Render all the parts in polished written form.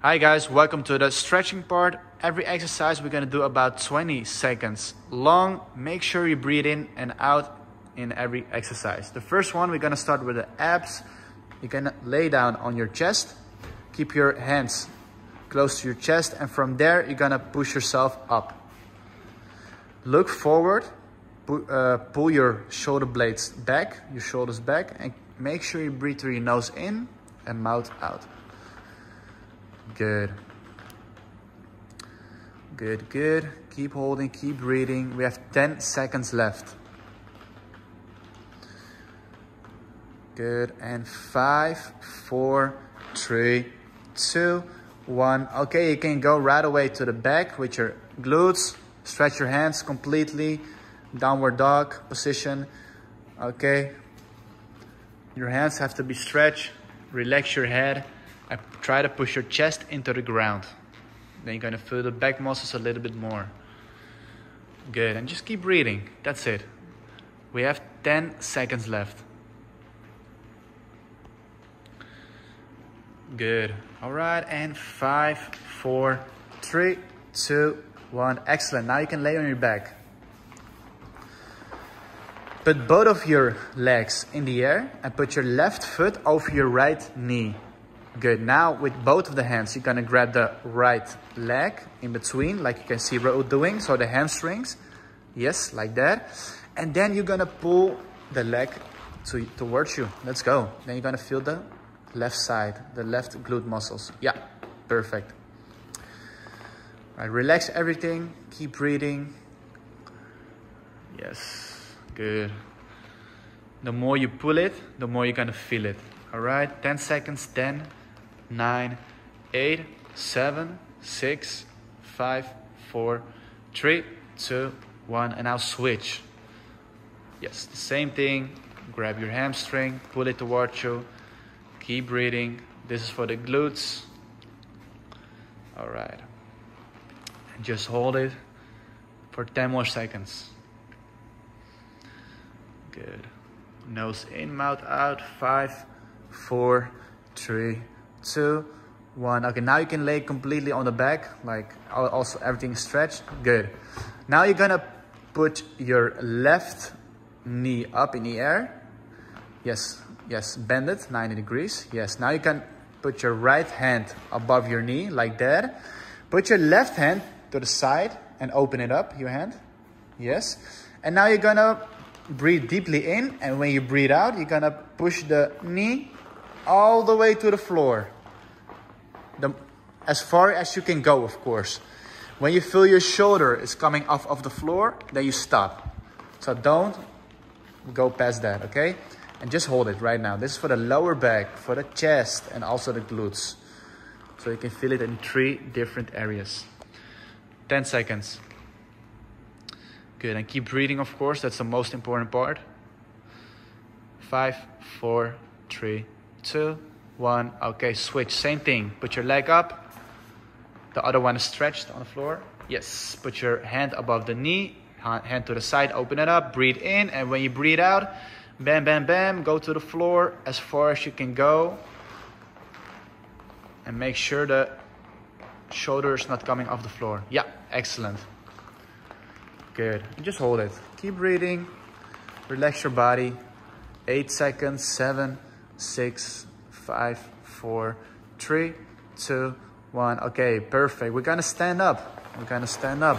Hi guys, welcome to the stretching part. Every exercise we're gonna do about 20 seconds long. Make sure you breathe in and out in every exercise. The first one, we're gonna start with the abs. You're gonna lay down on your chest. Keep your hands close to your chest, and from there you're gonna push yourself up. Look forward, pull your shoulder blades back, your shoulders back, and make sure you breathe through your nose in and mouth out. Good. Good, good. Keep holding, keep breathing. We have 10 seconds left. Good. And 5, 4, 3, 2, 1. Okay, you can go right away to the back with your glutes. Stretch your hands completely. Downward dog position. Okay. Your hands have to be stretched. Relax your head. Try to push your chest into the ground. Then you're gonna feel the back muscles a little bit more. Good, and just keep breathing. That's it. We have 10 seconds left. Good. All right, and 5, 4, 3, 2, 1. Excellent. Now you can lay on your back. Put both of your legs in the air and put your left foot over your right knee. Good, now with both of the hands, you're gonna grab the right leg in between, like you can see Raul doing, so the hamstrings, yes, like that. And then you're gonna pull the leg towards you, let's go. Then you're gonna feel the left side, the left glute muscles. Yeah, perfect. All right, relax everything, keep breathing. Yes, good. The more you pull it, the more you're gonna feel it. All right, 10 seconds, 10. 9, 8, 7, 6, 5, 4, 3, 2, 1, and now switch. Yes, the same thing. Grab your hamstring, pull it towards you. Keep breathing. This is for the glutes. All right. And just hold it for 10 more seconds. Good. Nose in, mouth out. 5, 4, 3, 2, 1. Okay, now you can lay completely on the back, like also everything stretched. Good. Now you're gonna put your left knee up in the air. Yes, yes, bend it 90 degrees. Yes, now you can put your right hand above your knee, like that. Put your left hand to the side and open it up, your hand. Yes. And now you're gonna breathe deeply in, and when you breathe out, you're gonna push the knee all the way to the floor, as far as you can go, of course. When you feel your shoulder is coming off of the floor, then you stop. So don't go past that, okay? And just hold it right now. This is for the lower back, for the chest, and also the glutes. So you can feel it in 3 different areas. 10 seconds. Good, and keep breathing, of course. That's the most important part. 5, 4, 3, 2, 1. Okay, switch. Same thing. Put your leg up. The other one is stretched on the floor. Yes. Put your hand above the knee. Hand to the side. Open it up. Breathe in. And when you breathe out, bam, bam, bam. Go to the floor as far as you can go. And make sure the shoulder is not coming off the floor. Yeah. Excellent. Good. And just hold it. Keep breathing. Relax your body. 8 seconds. 7, 6, 5, 4, 3, 2, 1. Okay, perfect. We're gonna stand up. We're gonna stand up.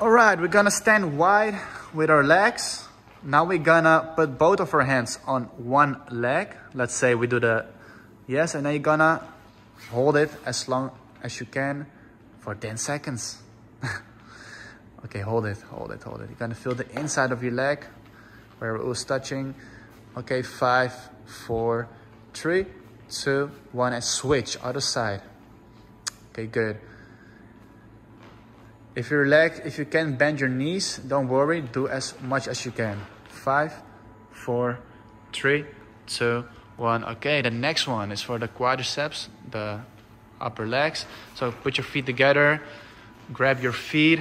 All right, we're gonna stand wide with our legs. Now we're gonna put both of our hands on one leg. Let's say we do the yes, and then you're gonna hold it as long as you can for 10 seconds. Okay, hold it, hold it, hold it. You're gonna feel the inside of your leg, where it was touching. Okay, 5, 4, 3, 2, 1, and switch, other side. Okay, good. If you can bend your knees, don't worry, do as much as you can. 5, 4, 3, 2, 1. Okay, the next one is for the quadriceps, the upper legs. So put your feet together, grab your feet,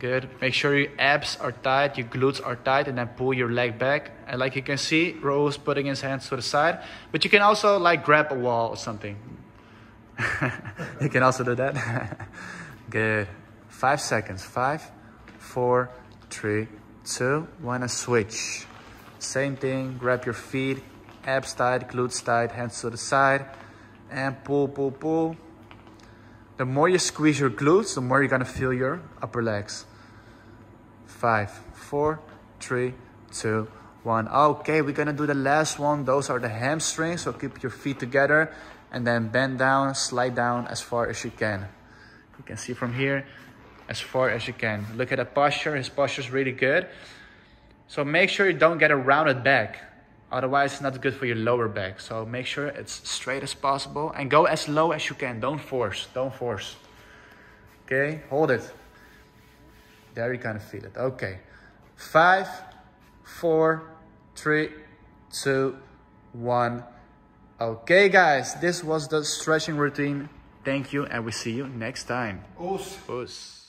Good. Make sure your abs are tight, your glutes are tight, and then pull your leg back. And like you can see, Raul's putting his hands to the side. But you can also like grab a wall or something. You can also do that. Good. 5 seconds. 5, 4, 3, 2, 1, and switch. Same thing. Grab your feet. Abs tight, glutes tight, hands to the side. And pull, pull, pull. The more you squeeze your glutes, the more you're gonna feel your upper legs. 5, 4, 3, 2, 1. Okay, we're gonna do the last one. Those are the hamstrings, so keep your feet together and then bend down, slide down as far as you can. You can see from here, as far as you can. Look at the posture, his posture is really good. So make sure you don't get a rounded back. Otherwise, it's not good for your lower back. So make sure it's straight as possible and go as low as you can. Don't force, don't force. Okay, hold it. There you kind of feel it. Okay, 5, 4, 3, 2, 1. Okay, guys, this was the stretching routine. Thank you, and we see you next time. Us. Us.